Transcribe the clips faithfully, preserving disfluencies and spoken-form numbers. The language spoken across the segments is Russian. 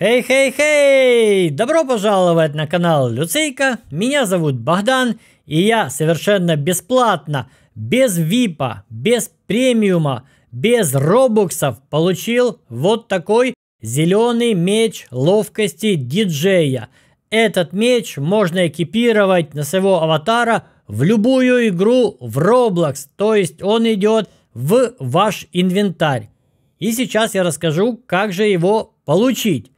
Эй-хей-хей! Добро пожаловать на канал Люцейка. Меня зовут Богдан, и я совершенно бесплатно, без випа, без премиума, без робоксов получил вот такой зеленый меч ловкости диджея. Этот меч можно экипировать на своего аватара в любую игру в Roblox, то есть он идет в ваш инвентарь. И сейчас я расскажу, как же его получить.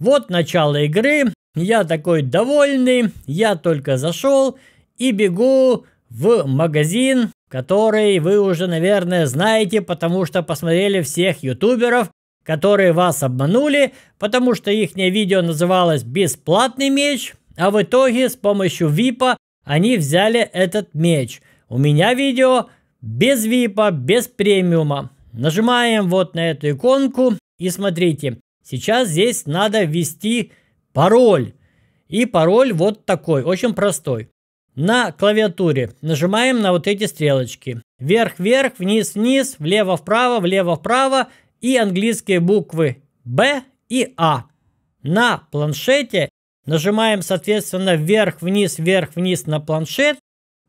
Вот начало игры, я такой довольный, я только зашел и бегу в магазин, который вы уже, наверное, знаете, потому что посмотрели всех ютуберов, которые вас обманули, потому что их видео называлось «Бесплатный меч», а в итоге с помощью випа они взяли этот меч. У меня видео без випа, без премиума. Нажимаем вот на эту иконку и смотрите. Сейчас здесь надо ввести пароль. И пароль вот такой, очень простой. На клавиатуре нажимаем на вот эти стрелочки. Вверх-вверх, вниз-вниз, влево-вправо, влево-вправо. И английские буквы Б и А. На планшете нажимаем, соответственно, вверх-вниз, вверх-вниз на планшет.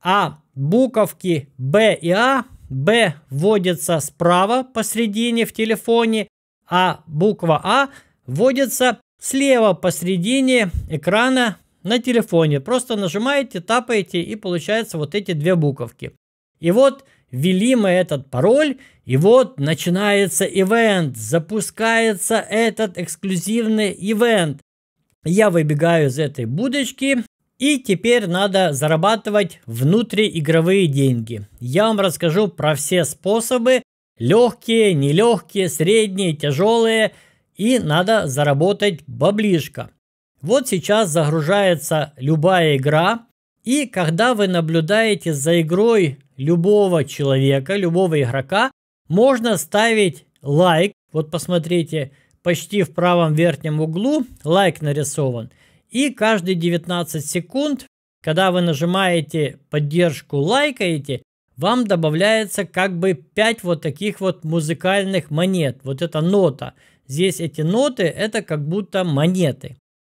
А буковки Б и А. Б вводится справа посередине в телефоне. А буква А вводится слева посередине экрана на телефоне. Просто нажимаете, тапаете, и получается вот эти две буковки. И вот ввели мы этот пароль, и вот начинается ивент. Запускается этот эксклюзивный ивент. Я выбегаю из этой будочки, и теперь надо зарабатывать внутриигровые деньги. Я вам расскажу про все способы. Легкие, нелегкие, средние, тяжелые. И надо заработать баблишко. Вот сейчас загружается любая игра. И когда вы наблюдаете за игрой любого человека, любого игрока, можно ставить лайк. Вот посмотрите, почти в правом верхнем углу лайк нарисован. И каждые девятнадцать секунд, когда вы нажимаете поддержку, лайкаете, вам добавляется как бы пять вот таких вот музыкальных монет. Вот это нота. Здесь эти ноты, это как будто монеты.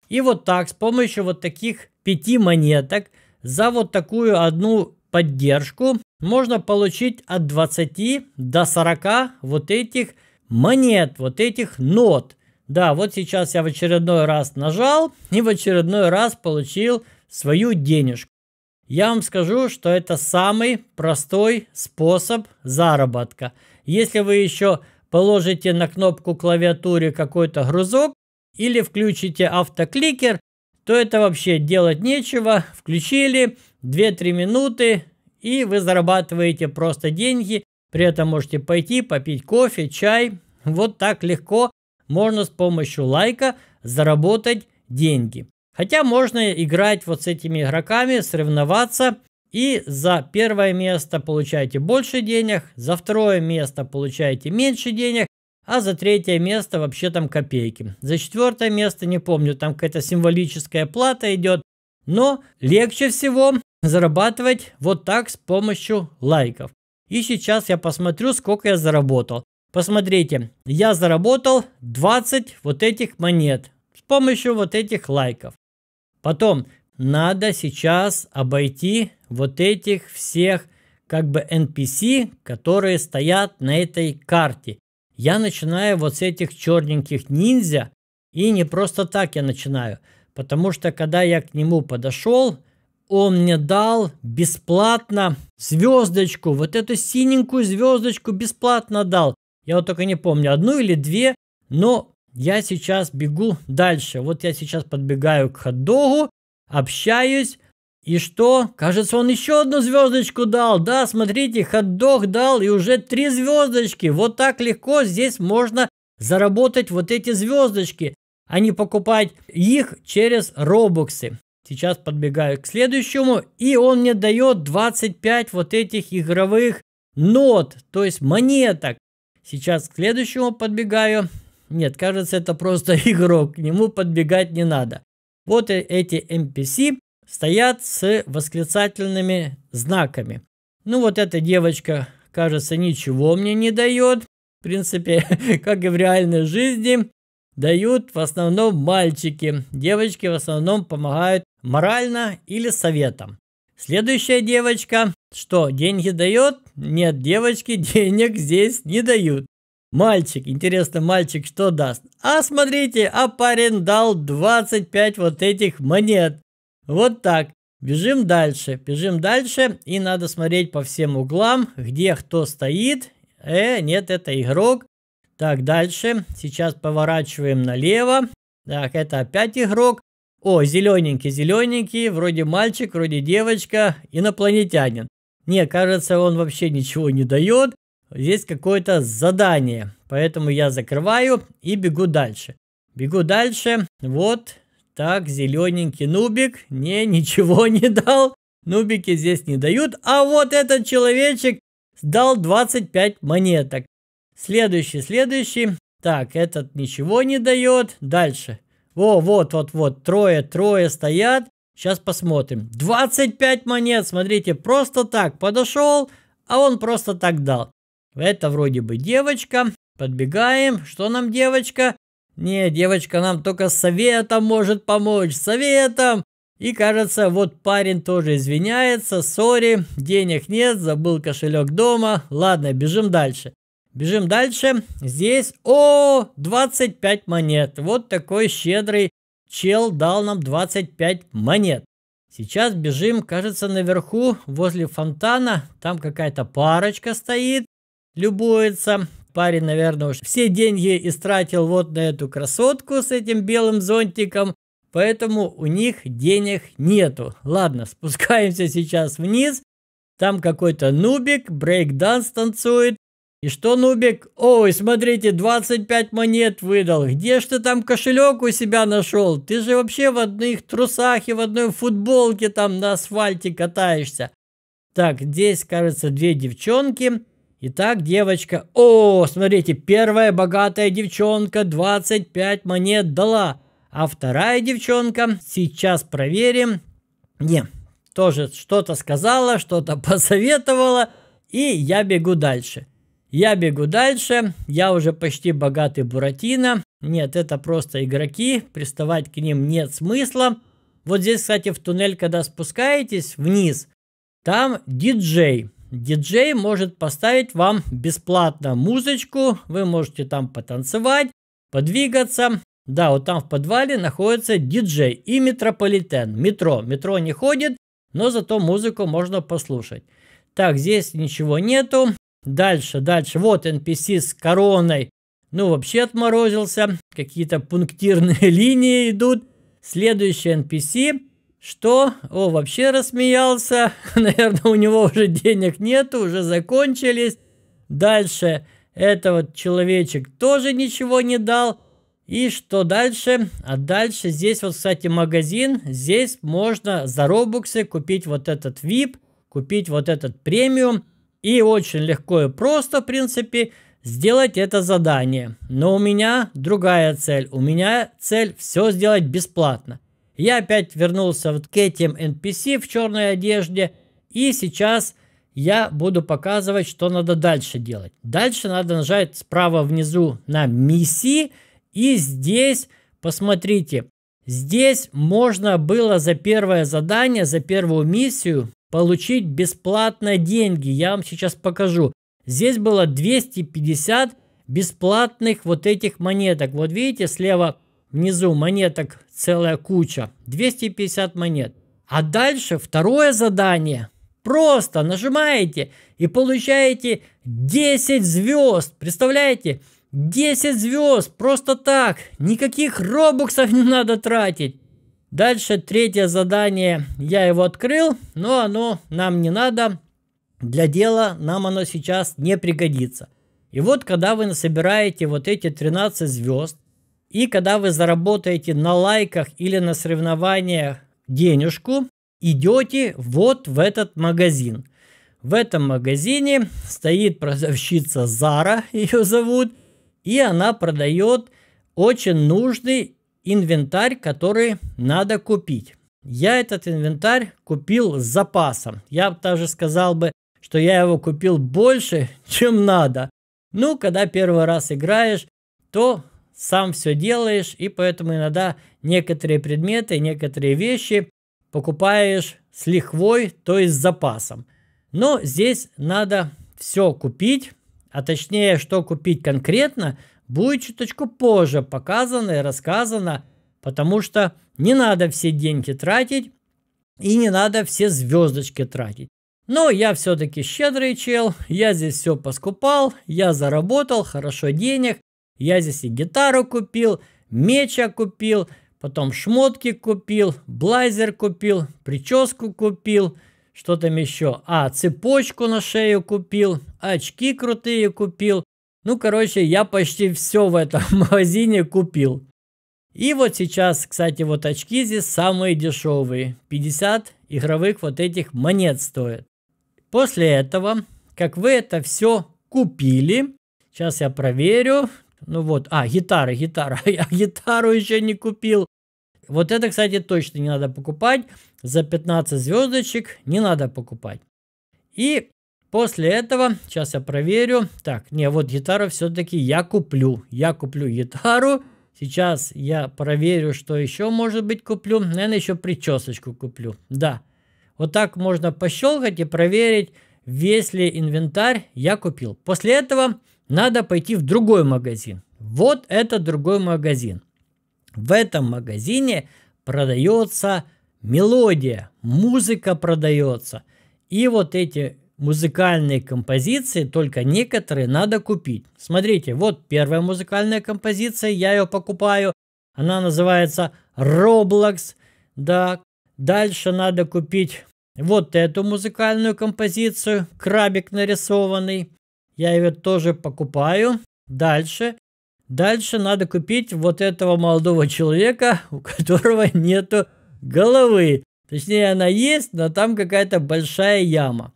И вот так, с помощью вот таких пяти монеток, за вот такую одну поддержку можно получить от двадцати до сорока вот этих монет, вот этих нот. Да, вот сейчас я в очередной раз нажал и в очередной раз получил свою денежку. Я вам скажу, что это самый простой способ заработка. Если вы еще положите на кнопку клавиатуры какой-то грузок или включите автокликер, то это вообще делать нечего. Включили две-три минуты, и вы зарабатываете просто деньги. При этом можете пойти попить кофе, чай. Вот так легко можно с помощью лайка заработать деньги. Хотя можно играть вот с этими игроками, соревноваться. И за первое место получаете больше денег, за второе место получаете меньше денег, а за третье место вообще там копейки. За четвертое место, не помню, там какая-то символическая плата идет. Но легче всего зарабатывать вот так с помощью лайков. И сейчас я посмотрю, сколько я заработал. Посмотрите, я заработал двадцать вот этих монет с помощью вот этих лайков. Потом надо сейчас обойти вот этих всех как бы эн пи си, которые стоят на этой карте. Я начинаю вот с этих черненьких ниндзя. И не просто так я начинаю. Потому что когда я к нему подошел, он мне дал бесплатно звездочку. Вот эту синенькую звездочку бесплатно дал. Я вот только не помню, одну или две. Но я сейчас бегу дальше. Вот я сейчас подбегаю к хот-догу. Общаюсь. И что? Кажется, он еще одну звездочку дал. Да, смотрите, хот-дог дал, и уже три звездочки. Вот так легко здесь можно заработать вот эти звездочки, а не покупать их через робоксы. Сейчас подбегаю к следующему. И он мне дает двадцать пять вот этих игровых нот, то есть монеток. Сейчас к следующему подбегаю. Нет, кажется, это просто игрок. К нему подбегать не надо. Вот эти эн пи си стоят с восклицательными знаками. Ну вот эта девочка, кажется, ничего мне не дает. В принципе, как и в реальной жизни. дают в основном мальчики, девочки в основном помогают морально или советом. Следующая девочка, что деньги дает? Нет, девочки денег здесь не дают. Мальчик, интересно, мальчик что даст? А смотрите, а парень дал двадцать пять вот этих монет. Вот так. Бежим дальше, бежим дальше, и надо смотреть по всем углам, где кто стоит. Э, нет, это игрок. Так, дальше, сейчас поворачиваем налево. Так, это опять игрок. О, зелененький, зелененький, вроде мальчик, вроде девочка, инопланетянин. Не, кажется, он вообще ничего не дает. Здесь какое-то задание, поэтому я закрываю и бегу дальше. Бегу дальше, вот. Так, зелененький нубик, не, ничего не дал, нубики здесь не дают. А вот этот человечек дал двадцать пять монеток. Следующий, следующий, так, этот ничего не дает, дальше. О, вот, вот, вот, трое, трое стоят, сейчас посмотрим. двадцать пять монет, смотрите, просто так подошел, а он просто так дал. Это вроде бы девочка, подбегаем, что нам девочка? Не, девочка нам только советом может помочь, советом. И кажется, вот парень тоже извиняется, сори, денег нет, забыл кошелек дома. Ладно, бежим дальше. Бежим дальше. Здесь, о, двадцать пять монет. Вот такой щедрый чел дал нам двадцать пять монет. Сейчас бежим, кажется, наверху, возле фонтана. Там какая-то парочка стоит, любуется. Парень, наверное, уж все деньги истратил вот на эту красотку с этим белым зонтиком, поэтому у них денег нету. Ладно, спускаемся сейчас вниз. Там какой-то нубик, брейк-данс танцует. И что, нубик? Ой, смотрите, двадцать пять монет выдал. Где ж ты там кошелек у себя нашел? Ты же вообще в одних трусах и в одной футболке там на асфальте катаешься. Так, здесь, кажется, две девчонки. Итак, девочка, о, смотрите, первая богатая девчонка двадцать пять монет дала, а вторая девчонка, сейчас проверим, не, тоже что-то сказала, что-то посоветовала, и я бегу дальше. Я бегу дальше, я уже почти богатый Буратино, нет, это просто игроки, приставать к ним нет смысла. Вот здесь, кстати, в туннель, когда спускаетесь вниз, там диджей. Диджей может поставить вам бесплатно музычку, вы можете там потанцевать, подвигаться. Да, вот там в подвале находится диджей и метрополитен, метро. Метро не ходит, но зато музыку можно послушать. Так, здесь ничего нету. Дальше, дальше, вот эн пи си с короной, ну вообще отморозился, какие-то пунктирные линии идут. Следующий эн пи си. Что? О, вообще рассмеялся. Наверное, у него уже денег нету, уже закончились. Дальше этот вот человечек тоже ничего не дал. И что дальше? А дальше здесь вот, кстати, магазин. Здесь можно за робоксы купить вот этот ви ай пи, купить вот этот премиум. И очень легко и просто, в принципе, сделать это задание. Но у меня другая цель. У меня цель все сделать бесплатно. Я опять вернулся вот к этим эн пи си в черной одежде. И сейчас я буду показывать, что надо дальше делать. Дальше надо нажать справа внизу на миссии. И здесь, посмотрите, здесь можно было за первое задание, за первую миссию получить бесплатно деньги. Я вам сейчас покажу. Здесь было двести пятьдесят бесплатных вот этих монеток. Вот видите, слева внизу монеток целая куча, двести пятьдесят монет. А дальше второе задание. Просто нажимаете и получаете десять звезд. Представляете? десять звезд. Просто так. Никаких робоксов не надо тратить. Дальше третье задание. Я его открыл, но оно нам не надо. Для дела нам оно сейчас не пригодится. И вот когда вы насобираете вот эти тринадцать звезд, и когда вы заработаете на лайках или на соревнованиях денежку, идете вот в этот магазин. В этом магазине стоит продавщица Zara, ее зовут, и она продает очень нужный инвентарь, который надо купить. Я этот инвентарь купил с запасом. Я даже сказал бы, что я его купил больше, чем надо. Ну, когда первый раз играешь, то сам все делаешь, и поэтому иногда некоторые предметы, некоторые вещи покупаешь с лихвой, то есть с запасом. Но здесь надо все купить, а точнее, что купить конкретно, будет чуточку позже показано и рассказано, потому что не надо все деньги тратить и не надо все звездочки тратить. Но я все-таки щедрый чел, я здесь все поскупал, я заработал хорошо денег, я здесь и гитару купил, меча купил, потом шмотки купил, блайзер купил, прическу купил, что там еще, а, цепочку на шею купил, очки крутые купил. Ну, короче, я почти все в этом магазине купил. И вот сейчас, кстати, вот очки здесь самые дешевые, пятьдесят игровых вот этих монет стоят. После этого, как вы это все купили, сейчас я проверю, ну вот, а, гитара, гитара, я гитару еще не купил. Вот это, кстати, точно не надо покупать, за пятнадцать звездочек не надо покупать. И после этого, сейчас я проверю, так, не, вот гитару все-таки я куплю, я куплю гитару. Сейчас я проверю, что еще, может быть, куплю. Наверное, еще причесочку куплю. Да, вот так можно пощелкать и проверить, весь ли инвентарь я купил. После этого надо пойти в другой магазин. Вот это другой магазин. В этом магазине продается мелодия, музыка продается. И вот эти музыкальные композиции, только некоторые надо купить. Смотрите, вот первая музыкальная композиция, я ее покупаю. Она называется Roblox. Да. Дальше надо купить вот эту музыкальную композицию. Крабик нарисованный. Я ее тоже покупаю. Дальше. Дальше надо купить вот этого молодого человека, у которого нету головы. Точнее, она есть, но там какая-то большая яма.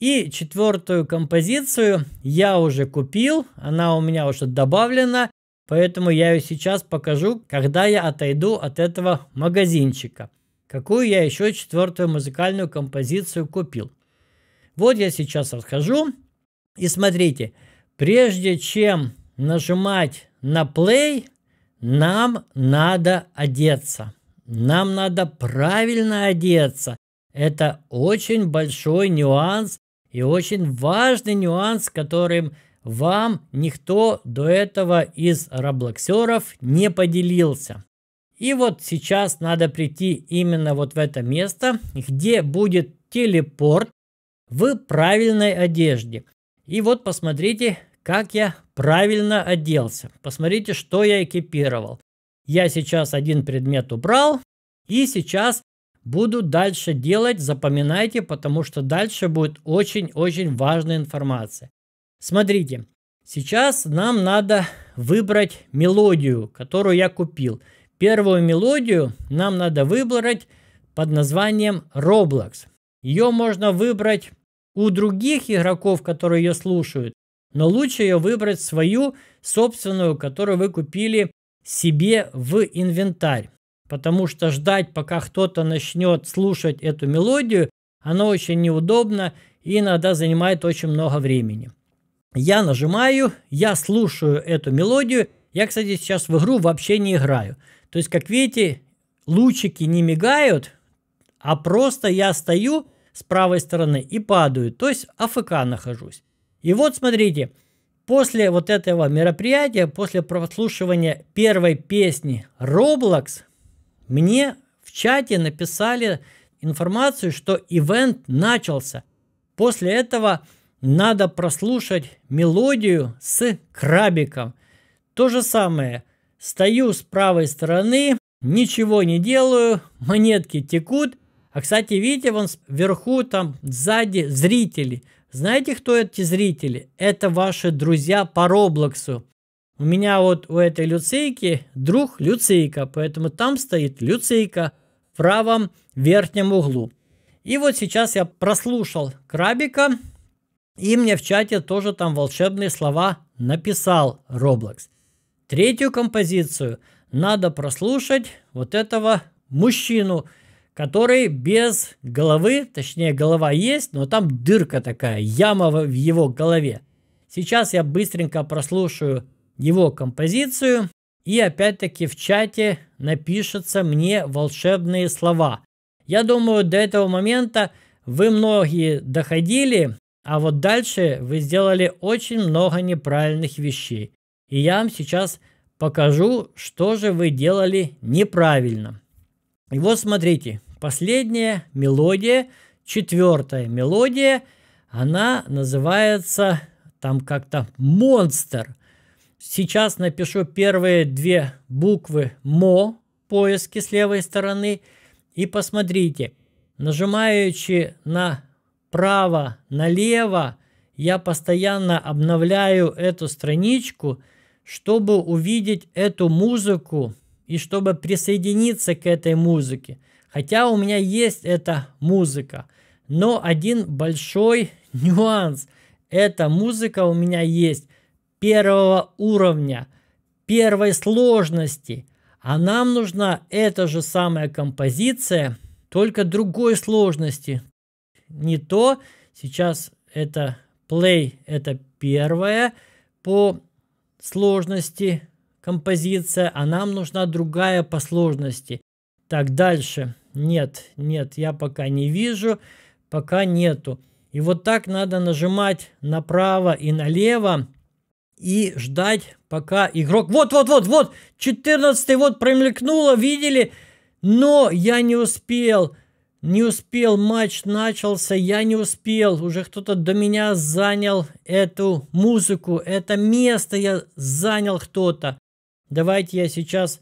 И четвертую композицию я уже купил, она у меня уже добавлена, поэтому я ее сейчас покажу, когда я отойду от этого магазинчика. Какую я еще четвертую музыкальную композицию купил. Вот я сейчас отхожу. И смотрите, прежде чем нажимать на play, нам надо одеться. Нам надо правильно одеться. Это очень большой нюанс. И очень важный нюанс, которым вам никто до этого из роблоксеров не поделился. И вот сейчас надо прийти именно вот в это место, где будет телепорт в правильной одежде. И вот посмотрите, как я правильно оделся. Посмотрите, что я экипировал. Я сейчас один предмет убрал. И сейчас буду дальше делать, запоминайте, потому что дальше будет очень-очень важная информация. Смотрите, сейчас нам надо выбрать мелодию, которую я купил. Первую мелодию нам надо выбрать под названием Roblox. Ее можно выбрать у других игроков, которые ее слушают, но лучше ее выбрать свою собственную, которую вы купили себе в инвентарь. Потому что ждать, пока кто-то начнет слушать эту мелодию, оно очень неудобно и иногда занимает очень много времени. Я нажимаю, я слушаю эту мелодию. Я, кстати, сейчас в игру вообще не играю. То есть, как видите, лучики не мигают, а просто я стою с правой стороны и падаю. То есть, АФК нахожусь. И вот, смотрите, после вот этого мероприятия, после прослушивания первой песни Roblox, мне в чате написали информацию, что ивент начался. После этого надо прослушать мелодию с крабиком. То же самое. Стою с правой стороны, ничего не делаю, монетки текут. А, кстати, видите, вон вверху, там сзади зрители. Знаете, кто эти зрители? Это ваши друзья по Роблоксу. У меня вот у этой Люцейки друг Люцейка, поэтому там стоит Люцейка в правом верхнем углу. И вот сейчас я прослушал крабика, и мне в чате тоже там волшебные слова написал Roblox. Третью композицию надо прослушать вот этого мужчину, который без головы, точнее голова есть, но там дырка такая, яма в его голове. Сейчас я быстренько прослушаю его композицию И опять-таки в чате напишутся мне волшебные слова. Я думаю, до этого момента вы многие доходили, а вот дальше вы сделали очень много неправильных вещей. И я вам сейчас покажу, что же вы делали неправильно. И вот смотрите, последняя мелодия, четвертая мелодия, она называется там как-то «Монстр». Сейчас напишу первые две буквы «мо» в поиске с левой стороны. И посмотрите, нажимаючи направо, налево, я постоянно обновляю эту страничку, чтобы увидеть эту музыку и чтобы присоединиться к этой музыке. Хотя у меня есть эта музыка, но один большой нюанс. Эта музыка у меня есть первого уровня, первой сложности. А нам нужна эта же самая композиция, только другой сложности. Не то. Сейчас это play, это первая по сложности композиция, а нам нужна другая по сложности. Так, дальше. Нет, нет, я пока не вижу, пока нету. И вот так надо нажимать направо и налево и ждать, пока игрок... Вот-вот-вот-вот, четырнадцатый вот промелькнуло, видели? Но я не успел, не успел, матч начался, я не успел. Уже кто-то до меня занял эту музыку, это место я занял кто-то. Давайте я сейчас...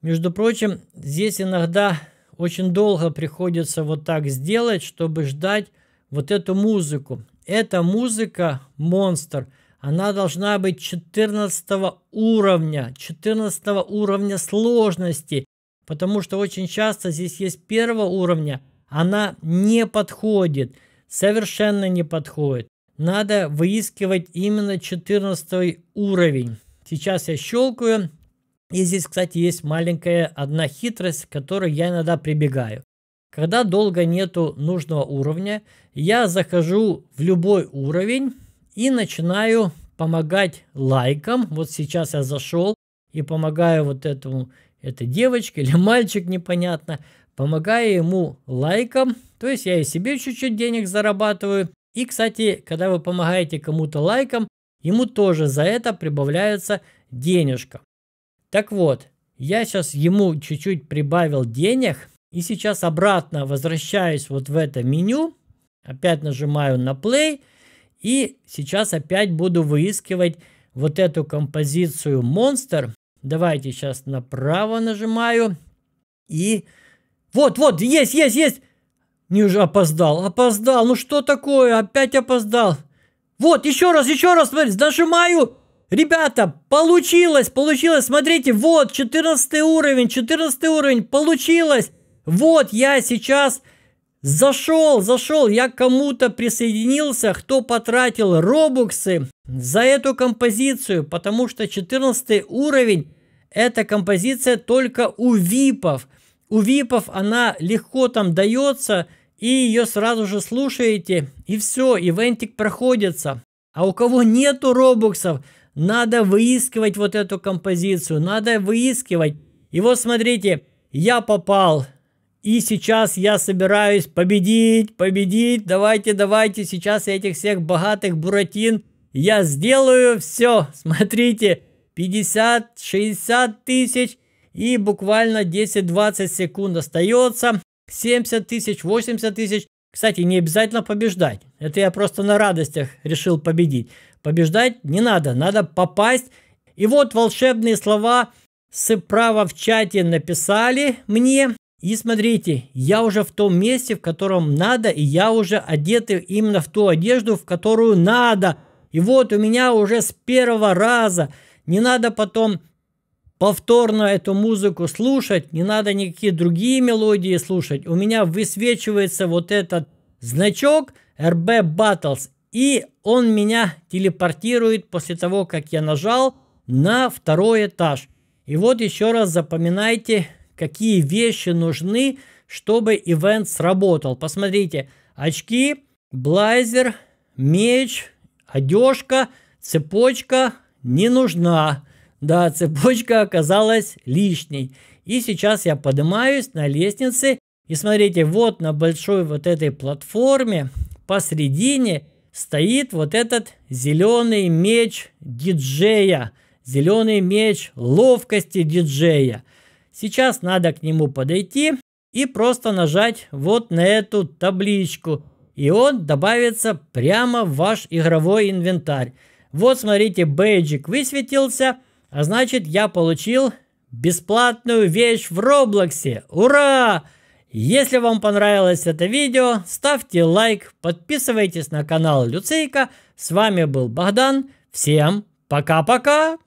Между прочим, здесь иногда очень долго приходится вот так сделать, чтобы ждать вот эту музыку. Эта музыка «Монстр». Она должна быть четырнадцатого уровня, четырнадцатого уровня сложности, потому что очень часто здесь есть первого уровня, она не подходит, совершенно не подходит. Надо выискивать именно четырнадцатый уровень. Сейчас я щелкаю, и здесь, кстати, есть маленькая одна хитрость, к которой я иногда прибегаю. Когда долго нету нужного уровня, я захожу в любой уровень, и начинаю помогать лайкам. Вот сейчас я зашел и помогаю вот этому, этой девочке или мальчик, непонятно. Помогаю ему лайкам. То есть я и себе чуть-чуть денег зарабатываю. И, кстати, когда вы помогаете кому-то лайкам, ему тоже за это прибавляется денежка. Так вот, я сейчас ему чуть-чуть прибавил денег. И сейчас обратно возвращаюсь вот в это меню. Опять нажимаю на play. И сейчас опять буду выискивать вот эту композицию «Монстр». Давайте сейчас направо нажимаю. И вот-вот, есть, есть, есть. Неужели опоздал, опоздал. Ну что такое, опять опоздал. Вот, еще раз, еще раз, смотрите, нажимаю. Ребята, получилось, получилось. Смотрите, вот, четырнадцатый уровень, четырнадцатый уровень, получилось. Вот, я сейчас... Зашел, зашел, я кому-то присоединился, кто потратил робоксы за эту композицию, потому что четырнадцатый уровень, эта композиция только у випов. У випов она легко там дается, и ее сразу же слушаете, и все, ивентик проходится. А у кого нету робоксов, надо выискивать вот эту композицию, надо выискивать. И вот смотрите, я попал... И сейчас я собираюсь победить, победить, давайте, давайте, сейчас я этих всех богатых буратин, я сделаю все, смотрите, пятьдесят-шестьдесят тысяч и буквально десять-двадцать секунд остается, семьдесят тысяч, восемьдесят тысяч, кстати, не обязательно побеждать, это я просто на радостях решил победить, побеждать не надо, надо попасть, и вот волшебные слова справа в чате написали мне. И смотрите, я уже в том месте, в котором надо, и я уже одет именно в ту одежду, в которую надо. И вот у меня уже с первого раза. Не надо потом повторно эту музыку слушать, не надо никакие другие мелодии слушать. У меня высвечивается вот этот значок Р Б Battles, и он меня телепортирует после того, как я нажал, на второй этаж. И вот еще раз запоминайте... Какие вещи нужны, чтобы ивент сработал. Посмотрите, очки, блайзер, меч, одежка, цепочка не нужна. Да, цепочка оказалась лишней. И сейчас я поднимаюсь на лестнице. И смотрите, вот на большой вот этой платформе посредине стоит вот этот зеленый меч диджея. Зеленый меч ловкости диджея. Сейчас надо к нему подойти и просто нажать вот на эту табличку. И он добавится прямо в ваш игровой инвентарь. Вот смотрите, бейджик высветился. А значит, я получил бесплатную вещь в Роблоксе. Ура! Если вам понравилось это видео, ставьте лайк, подписывайтесь на канал Люцейка. С вами был Богдан. Всем пока-пока!